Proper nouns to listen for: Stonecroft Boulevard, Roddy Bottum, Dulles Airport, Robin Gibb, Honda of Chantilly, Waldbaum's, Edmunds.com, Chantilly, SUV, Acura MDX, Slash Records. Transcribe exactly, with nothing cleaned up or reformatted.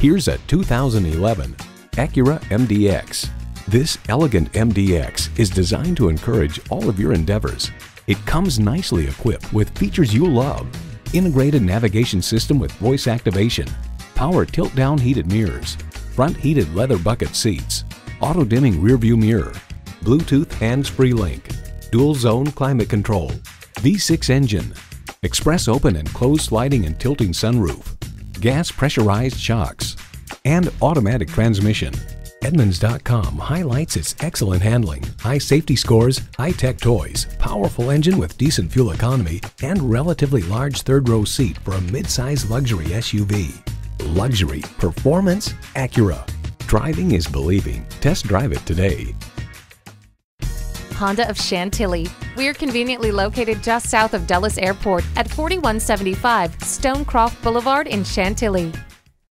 Here's a two thousand eleven Acura M D X. This elegant M D X is designed to encourage all of your endeavors. It comes nicely equipped with features you love: integrated navigation system with voice activation, power tilt-down heated mirrors, front heated leather bucket seats, auto-dimming rearview mirror, Bluetooth hands-free link, dual-zone climate control, V six engine, express open and closed sliding and tilting sunroof, gas pressurized shocks, and automatic transmission. Edmunds dot com highlights its excellent handling, high safety scores, high-tech toys, powerful engine with decent fuel economy, and relatively large third-row seat for a mid-size luxury S U V. Luxury, performance, Acura. Driving is believing. Test drive it today. Honda of Chantilly. We're conveniently located just south of Dulles Airport at forty-one seventy-five Stonecroft Boulevard in Chantilly.